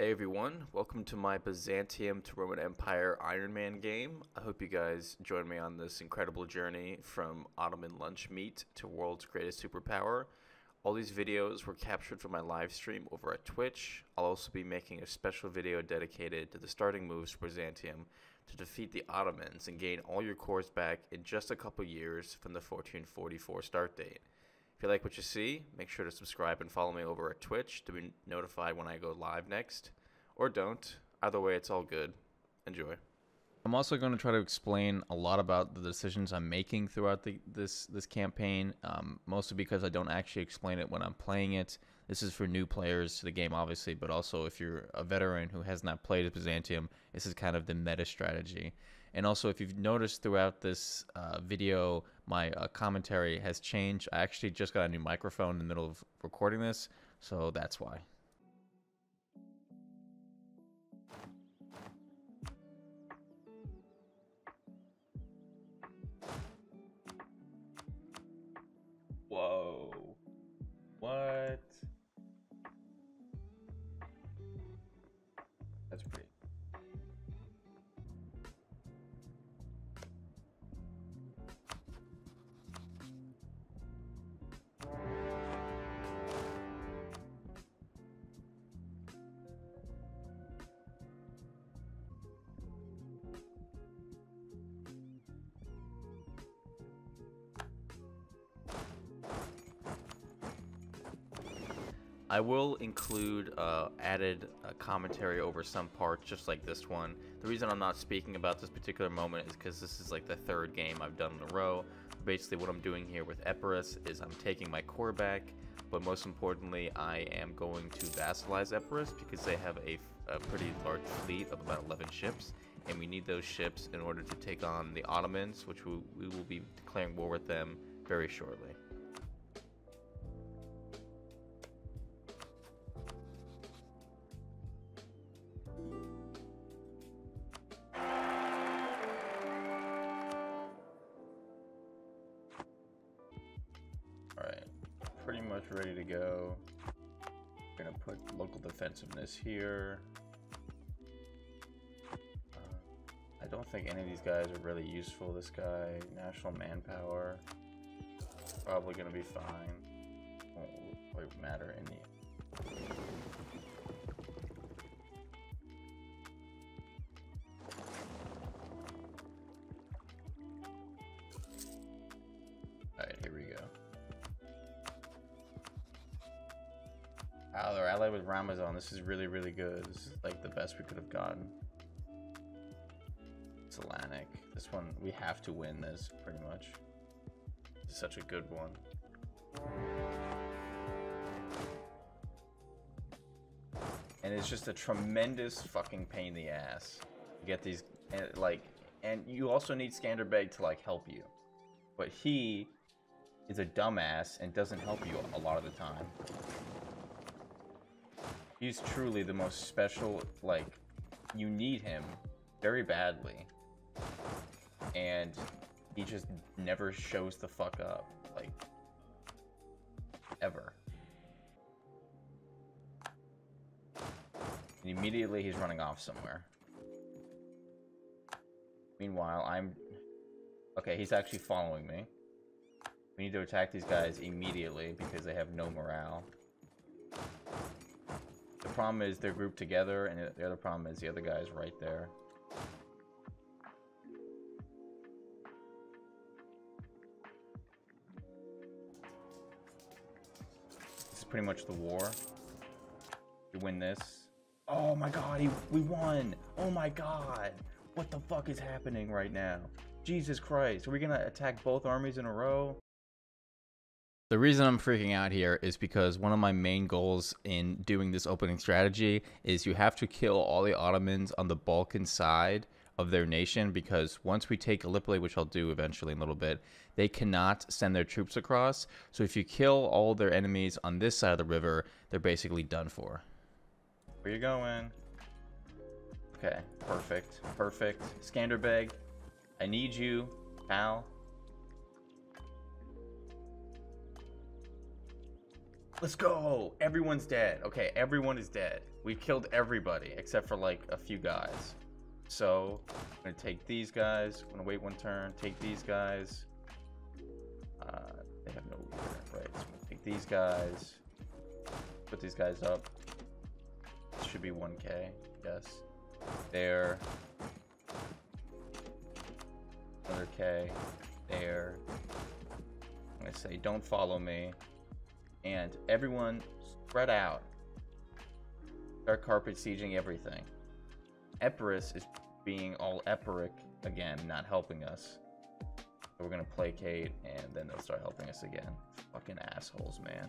Hey everyone, welcome to my Byzantium to Roman Empire Iron Man game. I hope you guys join me on this incredible journey from Ottoman lunch meat to world's greatest superpower. All these videos were captured from my live stream over at Twitch. I'll also be making a special video dedicated to the starting moves for Byzantium to defeat the Ottomans and gain all your cores back in just a couple years from the 1444 start date. If you like what you see, make sure to subscribe and follow me over at Twitch to be notified when I go live next, or don't. Either way, it's all good. Enjoy. I'm also going to try to explain a lot about the decisions I'm making throughout this campaign, mostly because I don't actually explain it when I'm playing it. This is for new players to the game, obviously, but also if you're a veteran who has not played Byzantium, this is kind of the meta strategy. And also, if you've noticed throughout this video, my commentary has changed. I actually just got a new microphone in the middle of recording this, so that's why. Whoa. What? That's pretty. I will include added commentary over some parts, just like this one. The reason I'm not speaking about this particular moment is because this is like the third game I've done in a row. Basically, what I'm doing here with Epirus is I'm taking my core back, but most importantly, I am going to vassalize Epirus because they have a pretty large fleet of about 11 ships, and we need those ships in order to take on the Ottomans, which we will be declaring war with them very shortly. Ready to go. We're gonna put local defensiveness here. I don't think any of these guys are really useful. This guy, national manpower, probably gonna be fine. Won't really matter in the end. With Ramazon, this is really, really good. This is like the best we could have gotten. It's Atlantic. This one, we have to win this pretty much. It's such a good one. And it's just a tremendous fucking pain in the ass. You get these, and you also need Skanderbeg to like help you. But he is a dumbass and doesn't help you a lot of the time. He's truly the most special, like, you need him very badly, and he just never shows the fuck up, like, ever. And immediately he's running off somewhere. Meanwhile, okay, he's actually following me. We need to attack these guys immediately because they have no morale. The problem is they're grouped together, and the other problem is the other guy's right there. This is pretty much the war. We win this. Oh my god, we won! Oh my god! What the fuck is happening right now? Jesus Christ, are we gonna attack both armies in a row? The reason I'm freaking out here is because one of my main goals in doing this opening strategy is you have to kill all the Ottomans on the Balkan side of their nation, because once we take Gallipoli, which I'll do eventually in a little bit, they cannot send their troops across. So if you kill all their enemies on this side of the river, they're basically done for. Where you going? Okay, perfect, perfect. Skanderbeg, I need you, pal. Let's go. Everyone's dead. Okay, everyone is dead. We killed everybody except for like a few guys. So I'm gonna take these guys. I'm gonna wait one turn. Take these guys. They have no right. So I'm gonna take these guys. Put these guys up. This should be 1K. Yes. There. Another K. There. I'm gonna say don't follow me. And everyone spread out. Start carpet sieging everything. Epirus is being all Epiric again, not helping us. So we're gonna placate and then they'll start helping us again. Fucking assholes, man.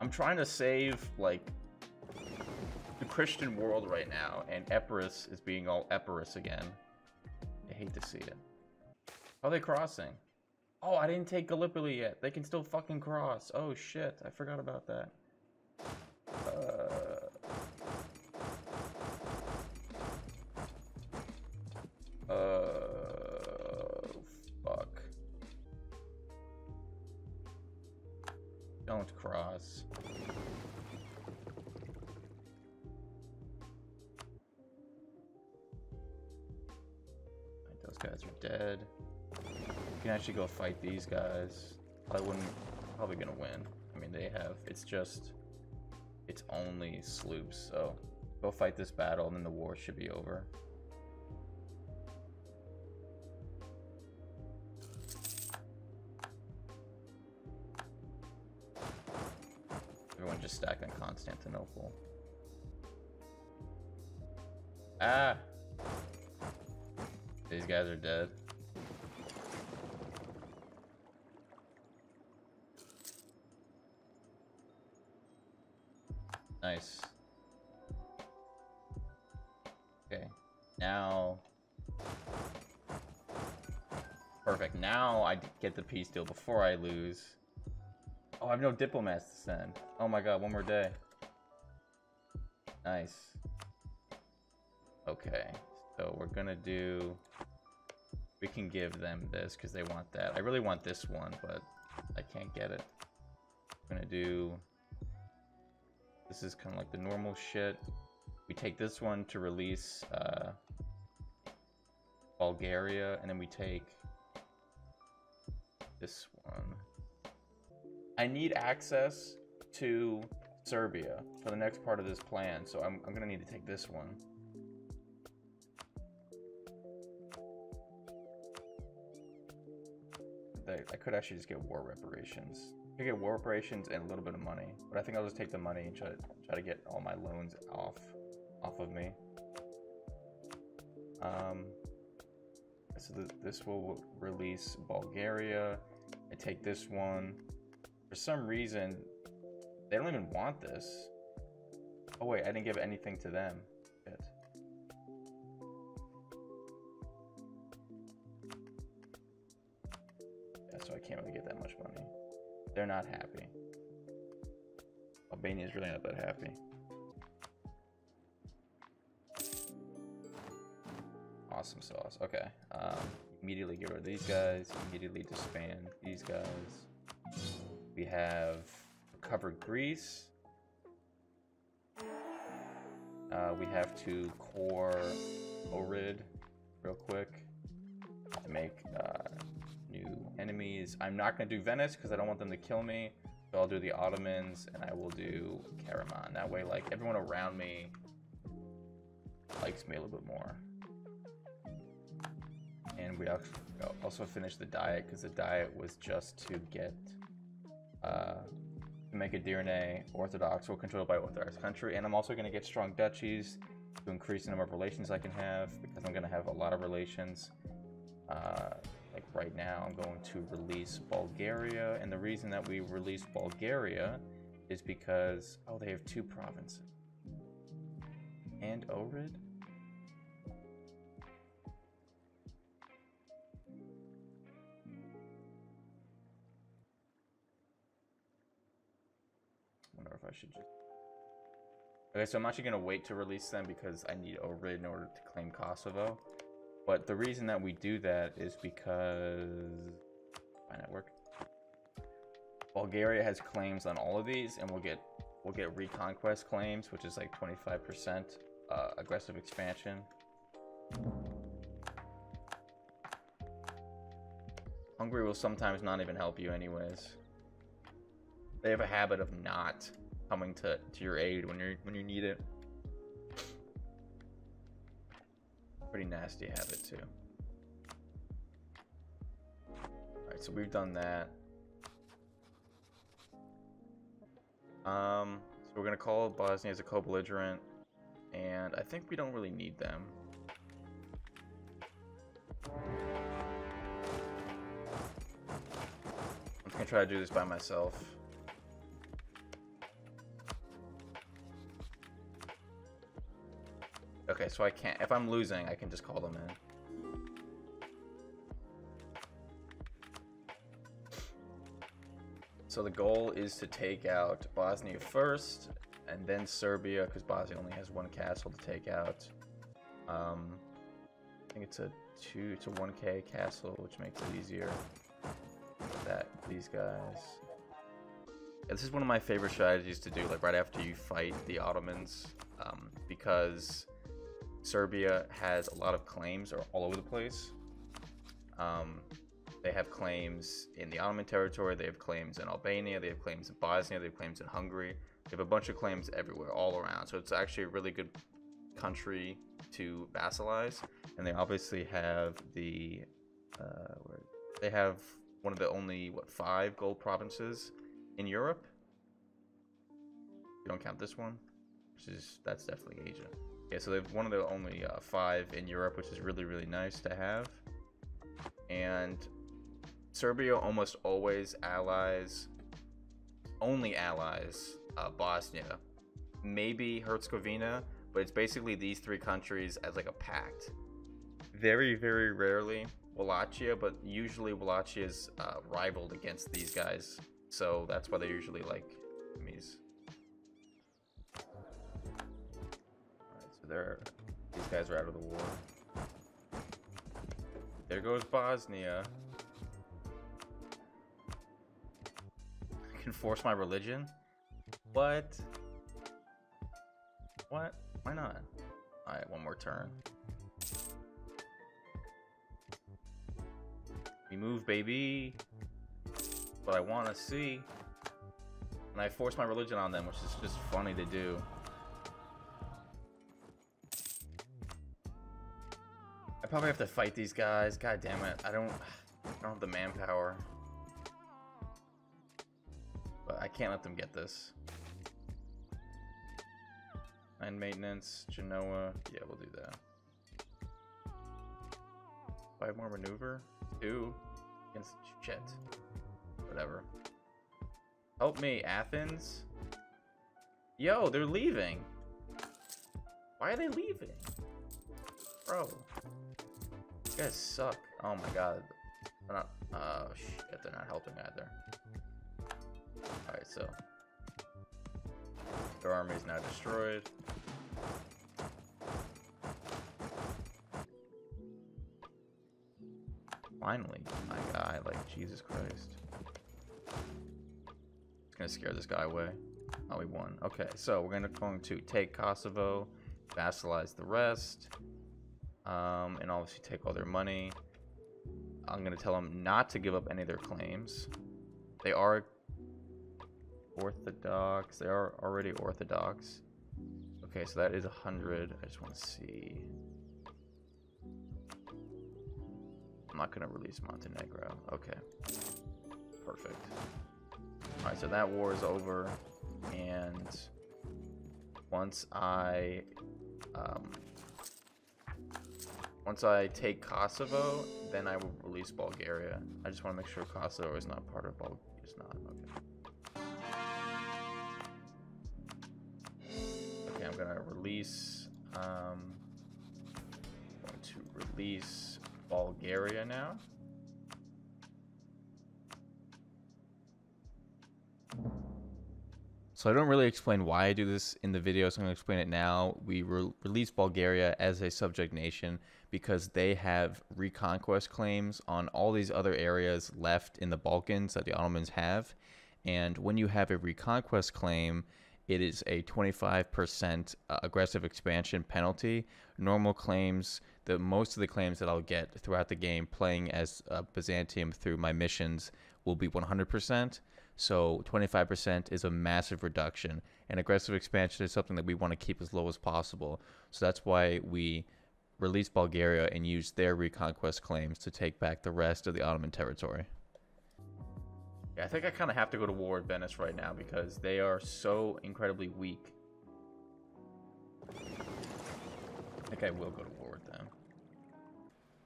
I'm trying to save like the Christian world right now, and Epirus is being all Epirus again. I hate to see it. How are they crossing? Oh, I didn't take Gallipoli yet. They can still fucking cross. Oh shit, I forgot about that. Fuck. Don't cross. Those guys are dead. You can actually go fight these guys. I wouldn't. Probably gonna win. I mean, they have. It's just. It's only sloops, so go fight this battle, and then the war should be over. Everyone just stacked on Constantinople. Ah! These guys are dead. Nice. Okay. Now. Perfect. Now I get the peace deal before I lose. Oh, I have no diplomats to send. Oh my god, one more day. Nice. Okay. So we're gonna do... We can give them this because they want that. I really want this one, but I can't get it. I'm gonna do... This is kind of like the normal shit. We take this one to release Bulgaria, and then we take this one. I need access to Serbia for the next part of this plan, so I'm gonna need to take this one. I could actually just get war reparations. I could get war reparations and a little bit of money, but I think I'll just take the money and try to get all my loans off of me. So this will release Bulgaria. I take this one. For some reason, they don't even want this. Oh wait, I didn't give anything to them. Shit. So I can't really get that much money. They're not happy. Albania is really not that happy. Awesome sauce. Okay. Immediately get rid of these guys. Immediately disband these guys. We have recovered Greece. We have to core Ohrid real quick to make new enemies. I'm not going to do Venice because I don't want them to kill me. So I'll do the Ottomans and I will do Karaman. That way, like, everyone around me likes me a little bit more. And we also finished the diet because the diet was just to get, to make a Edirne Orthodox or controlled by Orthodox country. And I'm also going to get strong duchies to increase the number of relations I can have because I'm going to have a lot of relations. Like right now, I'm going to release Bulgaria, and the reason that we release Bulgaria is because, oh, they have two provinces. And Ohrid? I wonder if I should just... Okay, so I'm actually going to wait to release them because I need Ohrid in order to claim Kosovo. But the reason that we do that is because my network. Bulgaria has claims on all of these, and we'll get reconquest claims, which is like 25% aggressive expansion. Hungary will sometimes not even help you anyways. They have a habit of not coming to your aid when you need it. Pretty nasty habit too. Alright, so we've done that. So we're gonna call Bosnia as a co-belligerent, and I think we don't really need them. I'm gonna try to do this by myself. Okay, so I can't, if I'm losing, I can just call them in. So the goal is to take out Bosnia first, and then Serbia, because Bosnia only has one castle to take out. I think it's a 1K castle, which makes it easier. That these guys. Yeah, this is one of my favorite strategies to do, like right after you fight the Ottomans, because Serbia has a lot of claims all over the place. They have claims in the Ottoman territory, they have claims in Albania, they have claims in Bosnia, they have claims in Hungary. They have a bunch of claims everywhere, all around. So it's actually a really good country to vassalize. And they obviously have the, they have one of the only, what, 5 gold provinces in Europe? You don't count this one, which is, that's definitely Asia. Yeah, so they have one of the only 5 in Europe, which is really, really nice to have. And Serbia almost always only allies Bosnia, maybe Herzegovina, but it's basically these 3 countries as like a pact. Very, very rarely Wallachia, but usually Wallachia is rivaled against these guys, so that's why they're usually like enemies. All right, so these guys are out of the war. There goes Bosnia. Can force my religion? What? What? Why not? Alright, one more turn. We move, baby. But I want to see. And I force my religion on them, which is just funny to do. I probably have to fight these guys. God damn it. I don't have the manpower. I can't let them get this. Mine maintenance, Genoa. Yeah, we'll do that. 5 more maneuver. 2 against Chet. Whatever. Help me, Athens. Yo, they're leaving. Why are they leaving? Bro. You guys suck. Oh my god. They're not, shit, they're not helping either. Alright, so their army is now destroyed. Finally, my guy, like Jesus Christ. It's gonna scare this guy away. Oh, we won. Okay, so we're going to take Kosovo, vassalize the rest, and obviously take all their money. I'm gonna tell them not to give up any of their claims. They are Orthodox. They are already Orthodox. Okay, so that is 100. I just want to see. I'm not going to release Montenegro. Okay. Perfect. Alright, so that war is over. And once I take Kosovo, then I will release Bulgaria. I just want to make sure Kosovo is not part of Bulgaria. It's not. Okay. I'm gonna release I'm going to release Bulgaria now. So I don't really explain why I do this in the video, so I'm gonna explain it now. We release Bulgaria as a subject nation because they have reconquest claims on all these other areas left in the Balkans that the Ottomans have. And when you have a reconquest claim, it is a 25% aggressive expansion penalty. Normal claims, the most of the claims that I'll get throughout the game playing as Byzantium through my missions will be 100%. So 25% is a massive reduction, and aggressive expansion is something that we want to keep as low as possible. So that's why we released Bulgaria and used their reconquest claims to take back the rest of the Ottoman territory. Yeah, I think I kind of have to go to war with Venice right now because they are so incredibly weak. I think I will go to war with them.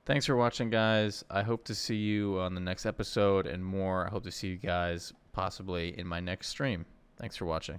Thanks for watching, guys. I hope to see you on the next episode and more. I hope to see you guys possibly in my next stream. Thanks for watching.